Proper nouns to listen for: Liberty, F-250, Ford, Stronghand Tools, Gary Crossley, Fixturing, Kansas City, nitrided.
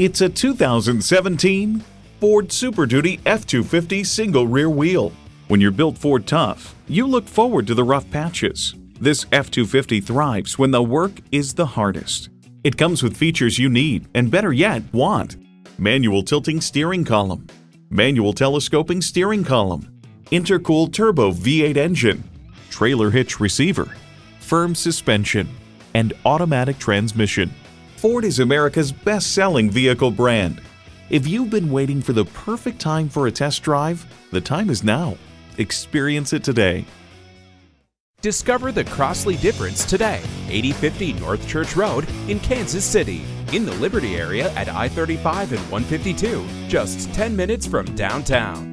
It's a 2017 Ford Super Duty F-250 single rear wheel. When you're built Ford tough, you look forward to the rough patches. This F-250 thrives when the work is the hardest. It comes with features you need and better yet want. Manual tilting steering column, manual telescoping steering column, intercooled turbo V8 engine, trailer hitch receiver, firm suspension, and automatic transmission. Ford is America's best-selling vehicle brand. If you've been waiting for the perfect time for a test drive, the time is now. Experience it today. Discover the Crossley difference today, 8050 North Church Road in Kansas City, in the Liberty area at I-35 and 152, just 10 minutes from downtown.